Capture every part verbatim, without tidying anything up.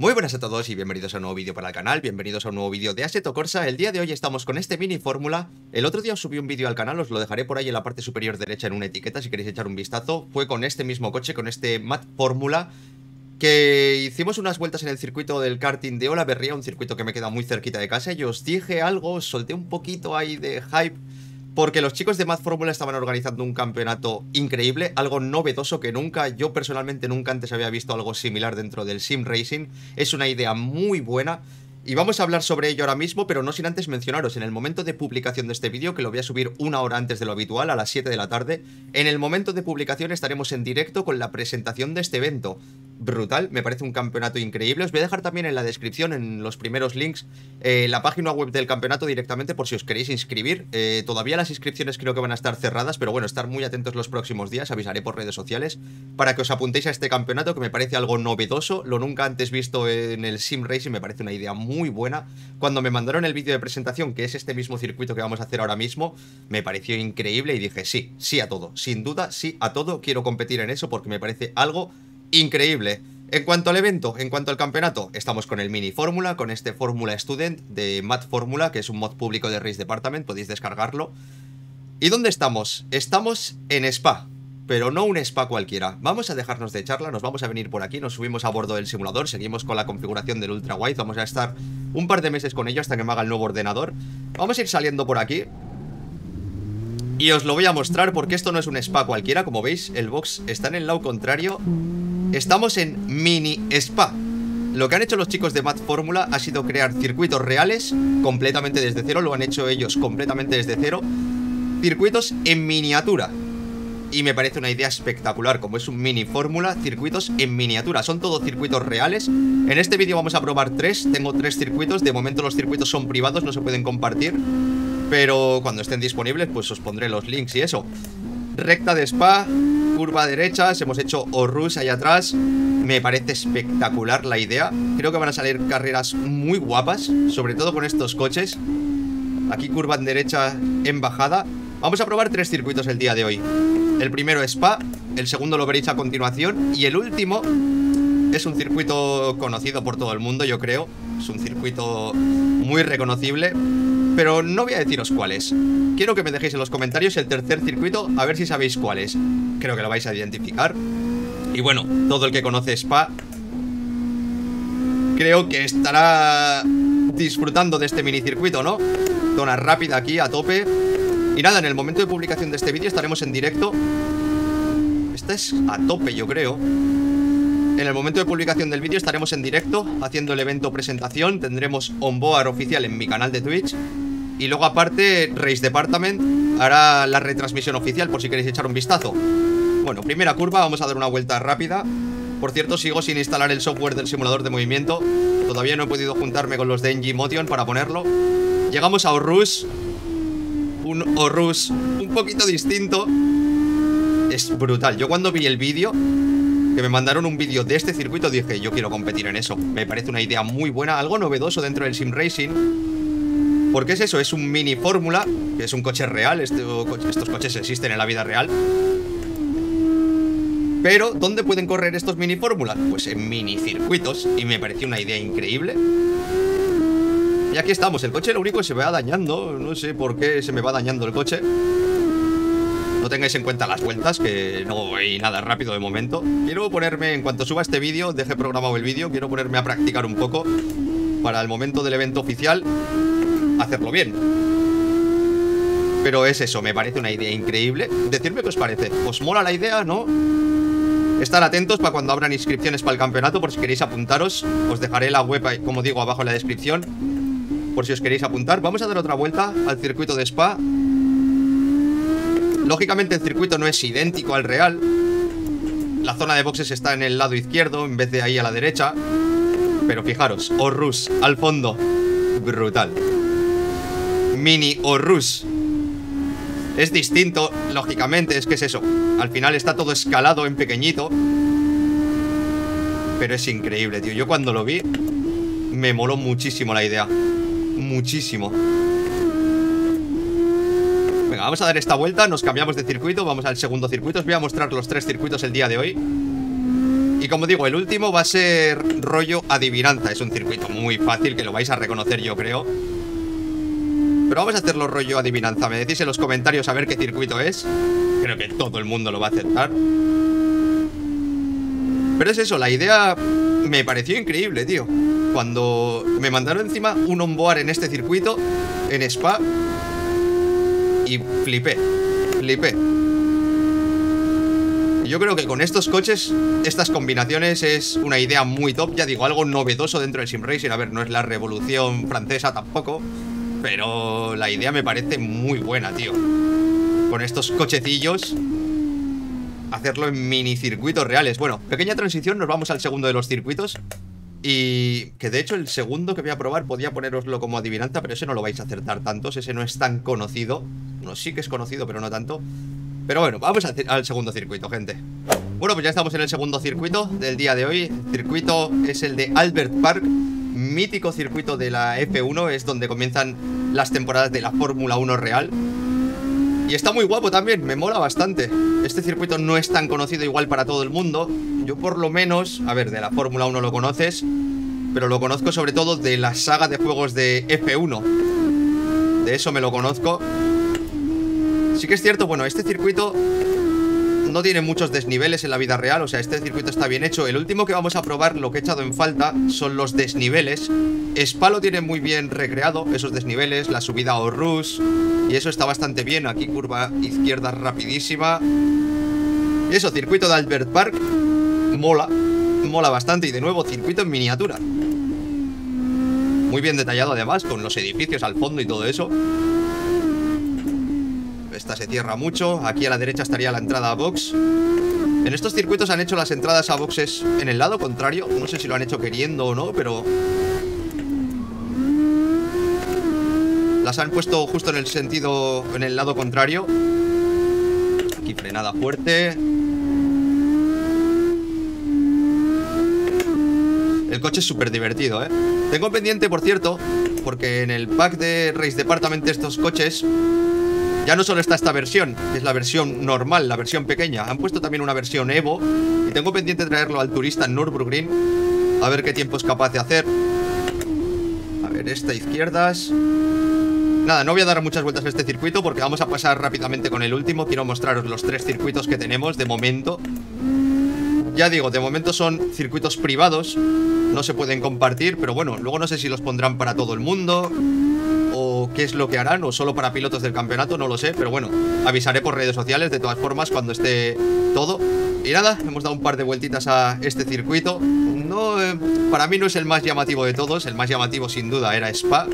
Muy buenas a todos y bienvenidos a un nuevo vídeo para el canal, bienvenidos a un nuevo vídeo de Assetto Corsa. El día de hoy estamos con este mini fórmula. El otro día os subí un vídeo al canal, os lo dejaré por ahí en la parte superior derecha en una etiqueta si queréis echar un vistazo. Fue con este mismo coche, con este Mad Formula, que hicimos unas vueltas en el circuito del karting de Olaverría, un circuito que me queda muy cerquita de casa, y os dije algo, os solté un poquito ahí de hype, porque los chicos de Mad Formula estaban organizando un campeonato increíble, algo novedoso que nunca, yo personalmente nunca antes había visto algo similar dentro del Sim Racing. Es una idea muy buena y vamos a hablar sobre ello ahora mismo, pero no sin antes mencionaros en el momento de publicación de este vídeo, que lo voy a subir una hora antes de lo habitual, a las siete de la tarde. En el momento de publicación estaremos en directo con la presentación de este evento. Brutal, me parece un campeonato increíble. Os voy a dejar también en la descripción, en los primeros links, eh, la página web del campeonato directamente por si os queréis inscribir. eh, Todavía las inscripciones creo que van a estar cerradas, pero bueno, estar muy atentos los próximos días, avisaré por redes sociales para que os apuntéis a este campeonato, que me parece algo novedoso, lo nunca antes visto en el Sim Racing. Me parece una idea muy buena. Cuando me mandaron el vídeo de presentación, que es este mismo circuito que vamos a hacer ahora mismo, me pareció increíble y dije sí, sí a todo, sin duda, sí a todo. Quiero competir en eso porque me parece algo increíble. En cuanto al evento, en cuanto al campeonato, estamos con el mini fórmula, con este Fórmula Student de Mad Formula, que es un mod público de Race Department, podéis descargarlo. ¿Y dónde estamos? Estamos en Spa, pero no un Spa cualquiera. Vamos a dejarnos de charla, nos vamos a venir por aquí, nos subimos a bordo del simulador, seguimos con la configuración del Ultra Wide, vamos a estar un par de meses con ello hasta que me haga el nuevo ordenador. Vamos a ir saliendo por aquí y os lo voy a mostrar porque esto no es un Spa cualquiera, como veis, el box está en el lado contrario. Estamos en Mini Spa. Lo que han hecho los chicos de Mad Formula ha sido crear circuitos reales completamente desde cero, lo han hecho ellos completamente desde cero, circuitos en miniatura. Y me parece una idea espectacular, como es un mini fórmula, circuitos en miniatura. Son todos circuitos reales. En este vídeo vamos a probar tres, tengo tres circuitos. De momento los circuitos son privados, no se pueden compartir, pero cuando estén disponibles pues os pondré los links y eso. Recta de Spa, curva derecha, hemos hecho Orrus allá atrás. Me parece espectacular la idea. Creo que van a salir carreras muy guapas, sobre todo con estos coches. Aquí curva en derecha en bajada. Vamos a probar tres circuitos el día de hoy. El primero Spa, el segundo lo veréis a continuación, y el último es un circuito conocido por todo el mundo, yo creo. Es un circuito muy reconocible, pero no voy a deciros cuáles. Quiero que me dejéis en los comentarios el tercer circuito, a ver si sabéis cuál es. Creo que lo vais a identificar. Y bueno, todo el que conoce Spa creo que estará disfrutando de este minicircuito, ¿no? Zona rápida aquí, a tope. Y nada, en el momento de publicación de este vídeo estaremos en directo. Esta es a tope, yo creo. En el momento de publicación del vídeo estaremos en directo haciendo el evento presentación. Tendremos onboard oficial en mi canal de Twitch. Y luego aparte, Race Department hará la retransmisión oficial por si queréis echar un vistazo. Bueno, primera curva, vamos a dar una vuelta rápida. Por cierto, sigo sin instalar el software del simulador de movimiento. Todavía no he podido juntarme con los de NJMotion para ponerlo. Llegamos a Orrus. Un Orrus un poquito distinto. Es brutal. Yo cuando vi el vídeo, que me mandaron un vídeo de este circuito, dije, yo quiero competir en eso. Me parece una idea muy buena, algo novedoso dentro del Sim Racing. Porque es eso, es un mini fórmula, que es un coche real, este, estos coches existen en la vida real. Pero, ¿dónde pueden correr estos mini fórmulas? Pues en mini circuitos, y me pareció una idea increíble. Y aquí estamos, el coche lo único que se va dañando, no sé por qué se me va dañando el coche. No tengáis en cuenta las vueltas, que no hay nada rápido de momento. Quiero ponerme, en cuanto suba este vídeo, deje programado el vídeo, quiero ponerme a practicar un poco para el momento del evento oficial hacerlo bien. Pero es eso, me parece una idea increíble. Decidme qué os parece, ¿os mola la idea, no? Estar atentos para cuando abran inscripciones para el campeonato, por si queréis apuntaros. Os dejaré la web, como digo, abajo en la descripción, por si os queréis apuntar. Vamos a dar otra vuelta al circuito de Spa. Lógicamente el circuito no es idéntico al real. La zona de boxes está en el lado izquierdo en vez de ahí a la derecha. Pero fijaros, Orrus al fondo. Brutal. Mini Orrus. Es distinto, lógicamente, es que es eso. Al final está todo escalado en pequeñito. Pero es increíble, tío. Yo cuando lo vi me moló muchísimo la idea. Muchísimo. Venga, vamos a dar esta vuelta, nos cambiamos de circuito, vamos al segundo circuito. Os voy a mostrar los tres circuitos el día de hoy. Y Y como digo, el último va a ser rollo adivinanza. Es un circuito muy fácil que lo vais a reconocer, yo creo. Pero vamos a hacerlo rollo adivinanza. Me decís en los comentarios a ver qué circuito es. Creo que todo el mundo lo va a aceptar. Pero es eso, la idea me pareció increíble, tío. Cuando me mandaron encima un onboard en este circuito, en Spa, y flipé, flipé. Yo creo que con estos coches, estas combinaciones es una idea muy top. Ya digo, algo novedoso dentro del SimRacing. A ver, no es la revolución francesa tampoco, pero la idea me parece muy buena, tío. Con estos cochecillos, hacerlo en mini circuitos reales. Bueno, pequeña transición, nos vamos al segundo de los circuitos. Y que de hecho el segundo que voy a probar podía poneroslo como adivinanza, pero ese no lo vais a acertar tantos, ese no es tan conocido. Bueno, sí que es conocido, pero no tanto. Pero bueno, vamos a al segundo circuito, gente. Bueno, pues ya estamos en el segundo circuito del día de hoy. El circuito es el de Albert Park, mítico circuito de la F uno. Es donde comienzan las temporadas de la Fórmula uno real. Y está muy guapo también, me mola bastante. Este circuito no es tan conocido igual para todo el mundo. Yo por lo menos, a ver, de la Fórmula uno lo conoces, pero lo conozco sobre todo de la saga de juegos de F uno. De eso me lo conozco. Sí que es cierto, bueno, este circuito no tiene muchos desniveles en la vida real. O sea, este circuito está bien hecho. El último que vamos a probar, lo que he echado en falta, son los desniveles. Spa lo tiene muy bien recreado, esos desniveles, la subida a Orrus, y eso está bastante bien. Aquí curva izquierda rapidísima. Y eso, circuito de Albert Park, mola, mola bastante. Y de nuevo, circuito en miniatura, muy bien detallado además, con los edificios al fondo y todo eso. Esta se cierra mucho. Aquí a la derecha estaría la entrada a box. En estos circuitos han hecho las entradas a boxes en el lado contrario. No sé si lo han hecho queriendo o no, pero las han puesto justo en el sentido, en el lado contrario. Aquí frenada fuerte. El coche es súper divertido, ¿eh? Tengo pendiente, por cierto, porque en el pack de Race Department de estos coches ya no solo está esta versión, que es la versión normal, la versión pequeña. Han puesto también una versión Evo. Y tengo pendiente traerlo al turista en Nürburgring, a ver qué tiempo es capaz de hacer. A ver, esta izquierdas. Nada, no voy a dar muchas vueltas a este circuito porque vamos a pasar rápidamente con el último. Quiero mostraros los tres circuitos que tenemos de momento. Ya digo, de momento son circuitos privados, no se pueden compartir, pero bueno, luego no sé si los pondrán para todo el mundo o qué es lo que harán, o solo para pilotos del campeonato, no lo sé. Pero bueno, avisaré por redes sociales de todas formas cuando esté todo. Y nada, hemos dado un par de vueltitas a este circuito. No, eh, para mí no es el más llamativo de todos. El más llamativo sin duda era Spa.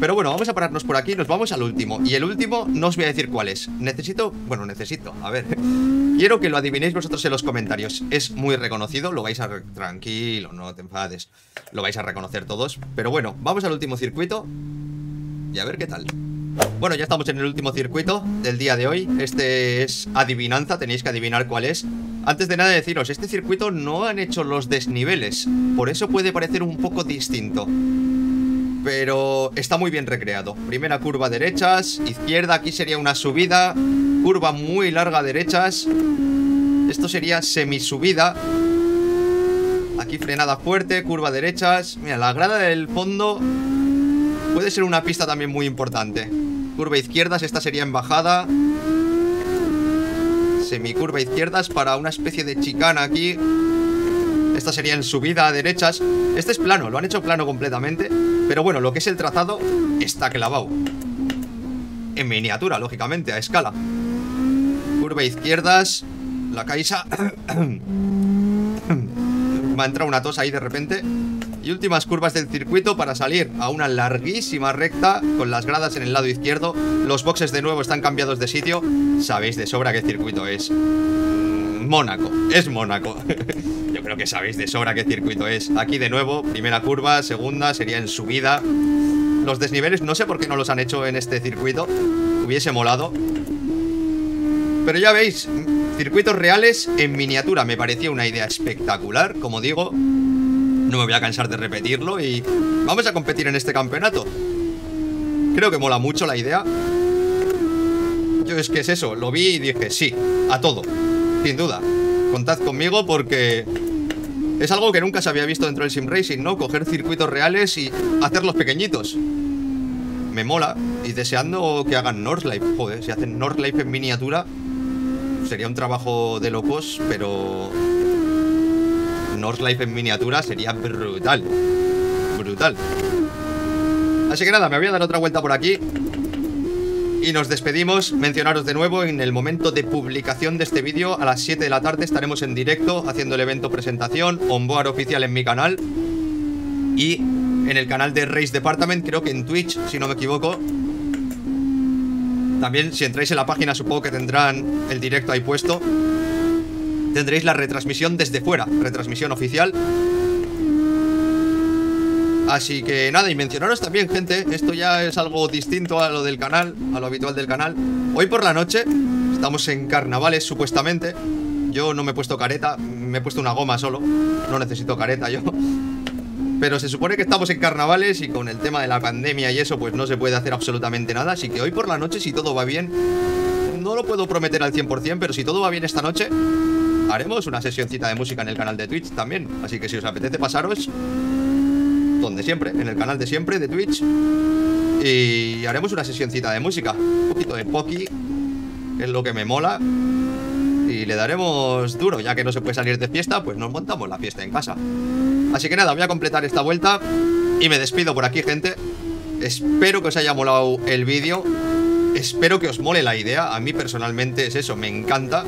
Pero bueno, vamos a pararnos por aquí, nos vamos al último. Y el último, no os voy a decir cuál es. Necesito, bueno, necesito, a ver quiero que lo adivinéis vosotros en los comentarios. Es muy reconocido, lo vais a... Re... Tranquilo, no te enfades, lo vais a reconocer todos. Pero bueno, vamos al último circuito y a ver qué tal. Bueno, ya estamos en el último circuito del día de hoy. Este es adivinanza, tenéis que adivinar cuál es. Antes de nada deciros, este circuito no han hecho los desniveles, por eso puede parecer un poco distinto, pero está muy bien recreado. Primera curva derechas, izquierda, aquí sería una subida, curva muy larga derechas, esto sería semisubida, aquí frenada fuerte, curva derechas. Mira, la grada del fondo puede ser una pista también muy importante. Curva izquierdas, esta sería en bajada, semicurva izquierdas para una especie de chicana aquí. Esta sería en subida a derechas. Este es plano, lo han hecho plano completamente. Pero bueno, lo que es el trazado está clavado. En miniatura, lógicamente, a escala. Curva izquierdas. La caixa. Me ha entrado una tos ahí de repente. Y últimas curvas del circuito para salir a una larguísima recta con las gradas en el lado izquierdo. Los boxes de nuevo están cambiados de sitio. Sabéis de sobra qué circuito es. Mónaco, es Mónaco. Yo creo que sabéis de sobra qué circuito es. Aquí de nuevo, primera curva, segunda, sería en subida. Los desniveles no sé por qué no los han hecho en este circuito, hubiese molado. Pero ya veis, circuitos reales en miniatura, me parecía una idea espectacular. Como digo, no me voy a cansar de repetirlo y vamos a competir en este campeonato. Creo que mola mucho la idea. Yo es que es eso, lo vi y dije sí, a todo. Sin duda, contad conmigo porque Es algo que nunca se había visto dentro del sim racing, ¿no? Coger circuitos reales y hacerlos pequeñitos. Me mola. Y deseando que hagan Nordschleife. Joder, si hacen Nordschleife en miniatura, sería un trabajo de locos, pero Nordschleife en miniatura sería brutal. Brutal. Así que nada, me voy a dar otra vuelta por aquí y nos despedimos. Mencionaros de nuevo, en el momento de publicación de este vídeo, a las siete de la tarde estaremos en directo haciendo el evento presentación, onboard oficial en mi canal y en el canal de Race Department, creo que en Twitch, si no me equivoco. También, si entráis en la página, supongo que tendrán el directo ahí puesto. Tendréis la retransmisión desde fuera, retransmisión oficial. Así que nada, y mencionaros también, gente, esto ya es algo distinto a lo del canal, a lo habitual del canal. Hoy por la noche, estamos en carnavales, supuestamente. Yo no me he puesto careta, me he puesto una goma solo. No necesito careta yo. Pero se supone que estamos en carnavales y con el tema de la pandemia y eso, pues no se puede hacer absolutamente nada. Así que hoy por la noche, si todo va bien, no lo puedo prometer al cien por cien, pero si todo va bien esta noche, haremos una sesioncita de música en el canal de Twitch también. Así que si os apetece pasaros, donde siempre, en el canal de siempre de Twitch, y haremos una sesioncita de música, un poquito de Poki, que es lo que me mola, y le daremos duro. Ya que no se puede salir de fiesta, pues nos montamos la fiesta en casa. Así que nada, voy a completar esta vuelta y me despido por aquí, gente. Espero que os haya molado el vídeo, espero que os mole la idea. A mí personalmente es eso, me encanta.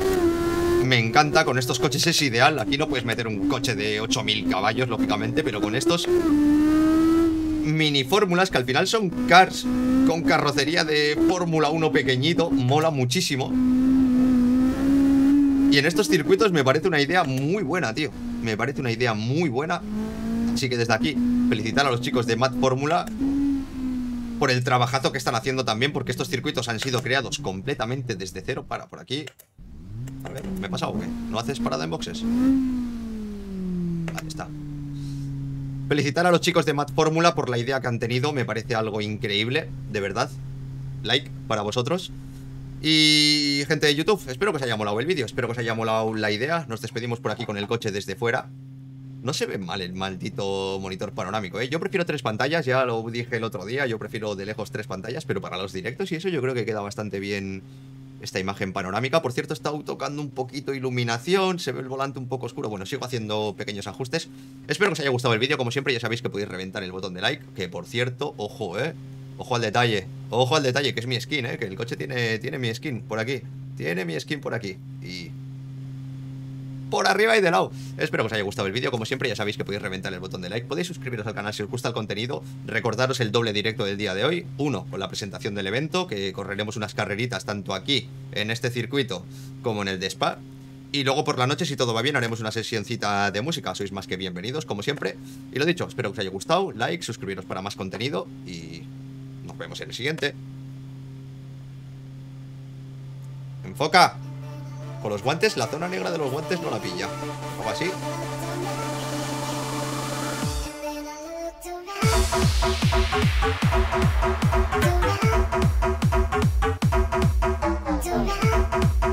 Me encanta, con estos coches es ideal. Aquí no puedes meter un coche de ocho mil caballos, lógicamente, pero con estos mini fórmulas, que al final son cars con carrocería de Fórmula uno pequeñito, mola muchísimo. Y en estos circuitos me parece una idea muy buena, tío. Me parece una idea muy buena. Así que desde aquí, felicitar a los chicos de Mad Formula por el trabajazo que están haciendo también, porque estos circuitos han sido creados completamente desde cero. Para por aquí. A ver, ¿me he pasado o qué? ¿No haces parada en boxes? Ahí está. Felicitar a los chicos de Mad Formula por la idea que han tenido. Me parece algo increíble, de verdad. Like para vosotros. Y gente de YouTube, espero que os haya molado el vídeo, espero que os haya molado la idea. Nos despedimos por aquí con el coche desde fuera. No se ve mal el maldito monitor panorámico, ¿eh? Yo prefiero tres pantallas, ya lo dije el otro día. Yo prefiero de lejos tres pantallas, pero para los directos y eso yo creo que queda bastante bien esta imagen panorámica. Por cierto, he estado tocando un poquito iluminación, se ve el volante un poco oscuro. Bueno, sigo haciendo pequeños ajustes. Espero que os haya gustado el vídeo. Como siempre, ya sabéis que podéis reventar el botón de like. Que por cierto, ojo, eh ojo al detalle, ojo al detalle, que es mi skin, eh que el coche tiene, tiene mi skin por aquí. Tiene mi skin por aquí y por arriba y de lado. Espero que os haya gustado el vídeo. Como siempre, ya sabéis que podéis reventar el botón de like. Podéis suscribiros al canal si os gusta el contenido. Recordaros el doble directo del día de hoy. Uno, con la presentación del evento, que correremos unas carreritas tanto aquí, en este circuito, como en el de Spa. Y luego por la noche, si todo va bien, haremos una sesioncita de música. Sois más que bienvenidos, como siempre. Y lo dicho, espero que os haya gustado. Like, suscribiros para más contenido. Y nos vemos en el siguiente. ¡Enfoca! Con los guantes, la zona negra de los guantes no la pilla. Algo así.